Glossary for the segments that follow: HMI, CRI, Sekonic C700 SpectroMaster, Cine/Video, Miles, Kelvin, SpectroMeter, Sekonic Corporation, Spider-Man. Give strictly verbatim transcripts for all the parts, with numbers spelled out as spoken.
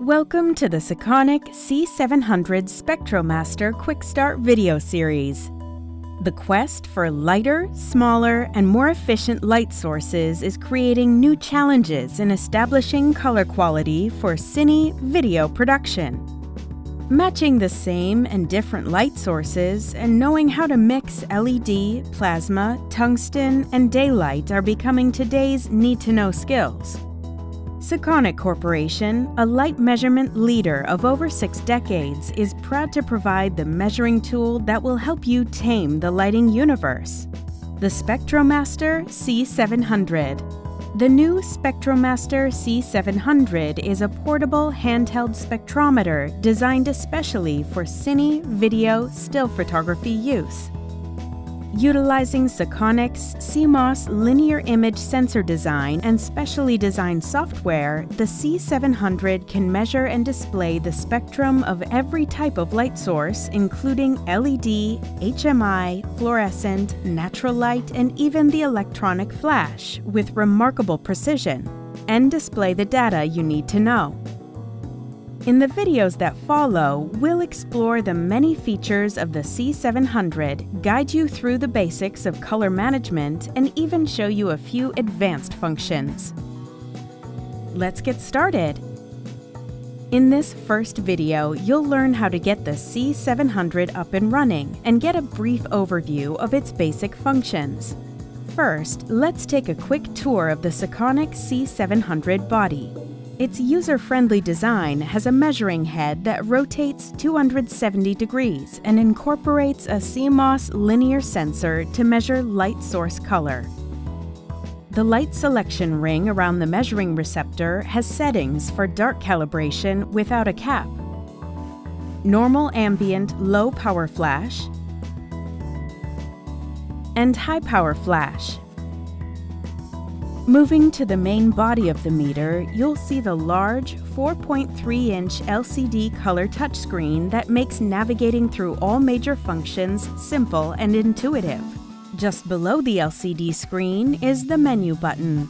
Welcome to the Sekonic C seven hundred SpectroMaster Quick Start video series. The quest for lighter, smaller, and more efficient light sources is creating new challenges in establishing color quality for cine video production. Matching the same and different light sources and knowing how to mix L E D, plasma, tungsten, and daylight are becoming today's need-to-know skills. Sekonic Corporation, a light measurement leader of over six decades, is proud to provide the measuring tool that will help you tame the lighting universe, the SpectroMaster C seven hundred. The new SpectroMaster C seven hundred is a portable handheld spectrometer designed especially for cine, video, still photography use. Utilizing Sekonic's C MOS linear image sensor design and specially designed software, the C seven hundred can measure and display the spectrum of every type of light source, including L E D, H M I, fluorescent, natural light, and even the electronic flash, with remarkable precision, and display the data you need to know. In the videos that follow, we'll explore the many features of the C seven hundred, guide you through the basics of color management, and even show you a few advanced functions. Let's get started! In this first video, you'll learn how to get the C seven hundred up and running and get a brief overview of its basic functions. First, let's take a quick tour of the Sekonic C seven hundred body. Its user-friendly design has a measuring head that rotates two hundred seventy degrees and incorporates a C MOS linear sensor to measure light source color. The light selection ring around the measuring receptor has settings for dark calibration without a cap, normal ambient low power flash, and high power flash. Moving to the main body of the meter, you'll see the large four point three inch L C D color touchscreen that makes navigating through all major functions simple and intuitive. Just below the L C D screen is the menu button.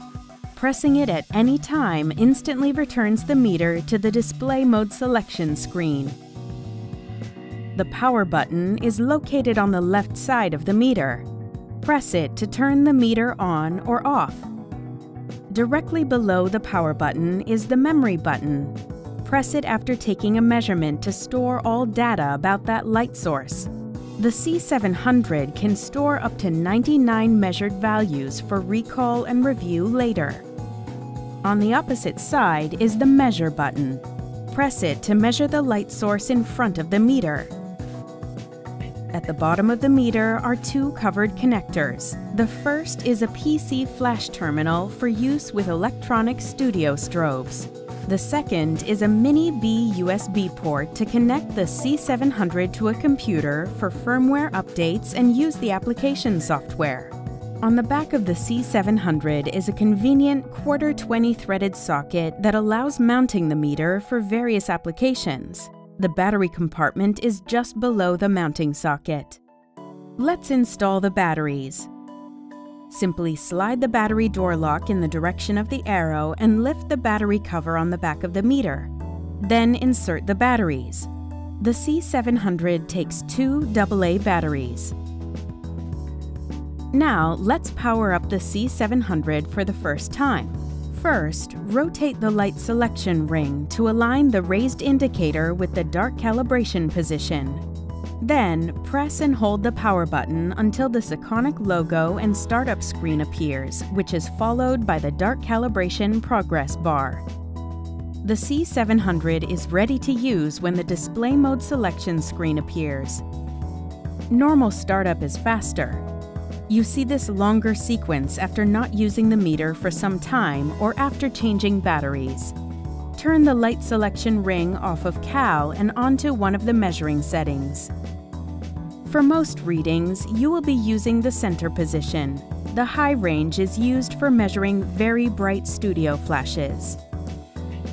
Pressing it at any time instantly returns the meter to the display mode selection screen. The power button is located on the left side of the meter. Press it to turn the meter on or off. Directly below the power button is the memory button. Press it after taking a measurement to store all data about that light source. The C seven hundred can store up to ninety-nine measured values for recall and review later. On the opposite side is the measure button. Press it to measure the light source in front of the meter. At the bottom of the meter are two covered connectors. The first is a P C flash terminal for use with electronic studio strobes. The second is a mini-B U S B port to connect the C seven hundred to a computer for firmware updates and use the application software. On the back of the C seven hundred is a convenient quarter twenty threaded socket that allows mounting the meter for various applications. The battery compartment is just below the mounting socket. Let's install the batteries. Simply slide the battery door lock in the direction of the arrow and lift the battery cover on the back of the meter. Then insert the batteries. The C seven hundred takes two double A batteries. Now let's power up the C seven hundred for the first time. First, rotate the light selection ring to align the raised indicator with the dark calibration position. Then, press and hold the power button until the Sekonic logo and startup screen appears, which is followed by the dark calibration progress bar. The C seven hundred is ready to use when the display mode selection screen appears. Normal startup is faster. You see this longer sequence after not using the meter for some time or after changing batteries. Turn the light selection ring off of Cal and onto one of the measuring settings. For most readings, you will be using the center position. The high range is used for measuring very bright studio flashes.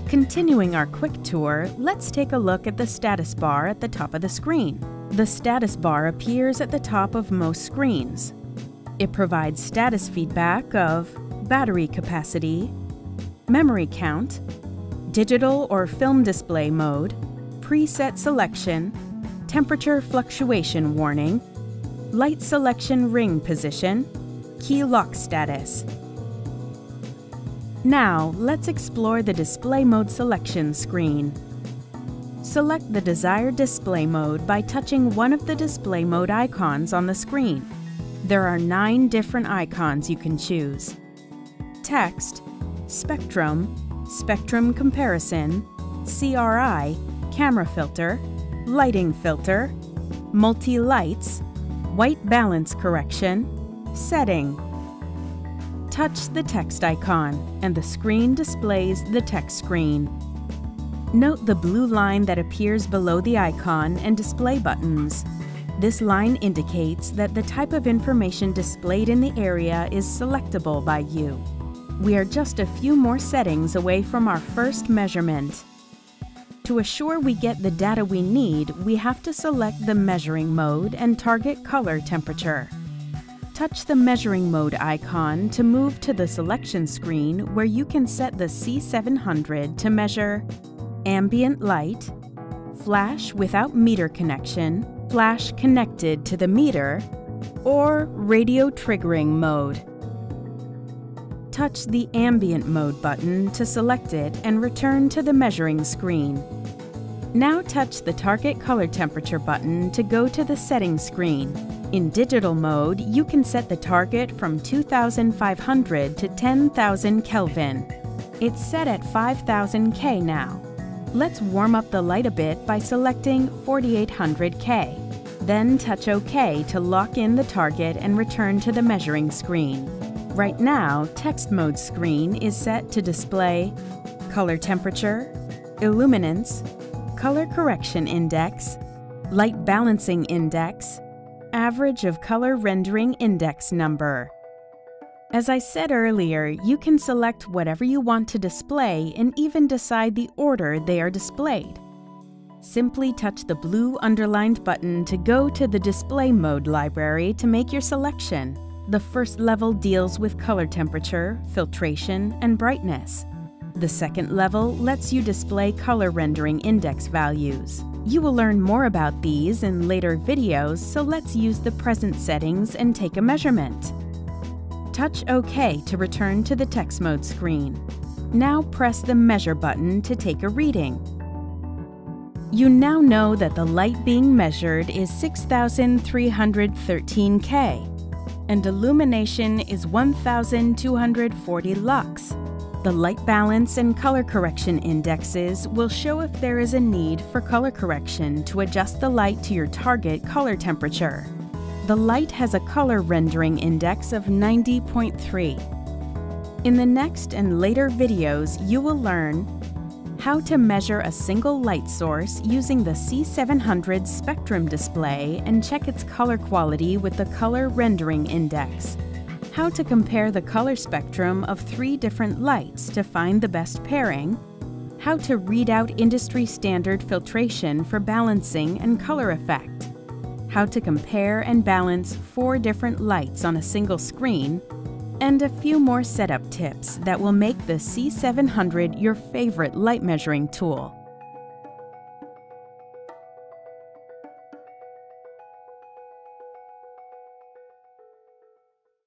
Continuing our quick tour, let's take a look at the status bar at the top of the screen. The status bar appears at the top of most screens. It provides status feedback of battery capacity, memory count, digital or film display mode, preset selection, temperature fluctuation warning, light selection ring position, key lock status. Now, let's explore the display mode selection screen. Select the desired display mode by touching one of the display mode icons on the screen. There are nine different icons you can choose: text, spectrum, spectrum comparison, C R I, camera filter, lighting filter, multi-lights, white balance correction, setting. Touch the text icon, and the screen displays the text screen. Note the blue line that appears below the icon and display buttons. This line indicates that the type of information displayed in the area is selectable by you. We are just a few more settings away from our first measurement. To assure we get the data we need, we have to select the measuring mode and target color temperature. Touch the measuring mode icon to move to the selection screen where you can set the C seven hundred to measure ambient light, flash without meter connection, flash connected to the meter, or radio triggering mode. Touch the ambient mode button to select it and return to the measuring screen. Now touch the target color temperature button to go to the settings screen. In digital mode, you can set the target from two thousand five hundred to ten thousand Kelvin. It's set at five thousand K now. Let's warm up the light a bit by selecting forty-eight hundred K. Then touch OK to lock in the target and return to the measuring screen. Right now, text mode screen is set to display color temperature, illuminance, color correction index, light balancing index, average of color rendering index number. As I said earlier, you can select whatever you want to display and even decide the order they are displayed. Simply touch the blue underlined button to go to the display mode library to make your selection. The first level deals with color temperature, filtration, and brightness. The second level lets you display color rendering index values. You will learn more about these in later videos, so let's use the present settings and take a measurement. Touch OK to return to the text mode screen. Now press the measure button to take a reading. You now know that the light being measured is six thousand three hundred thirteen K and illumination is one thousand two hundred forty lux. The light balance and color correction indexes will show if there is a need for color correction to adjust the light to your target color temperature. The light has a color rendering index of ninety point three. In the next and later videos, you will learn how to measure a single light source using the C seven hundred spectrum display and check its color quality with the color rendering index. How to compare the color spectrum of three different lights to find the best pairing, how to read out industry standard filtration for balancing and color effect, how to compare and balance four different lights on a single screen, and a few more setup tips that will make the C seven hundred your favorite light measuring tool.